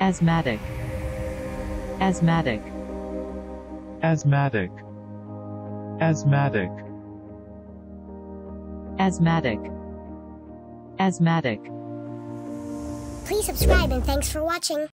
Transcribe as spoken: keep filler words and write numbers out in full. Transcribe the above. Asthmatic. Asthmatic. Asthmatic. Asthmatic. Asthmatic. Asthmatic. Please subscribe and thanks for watching.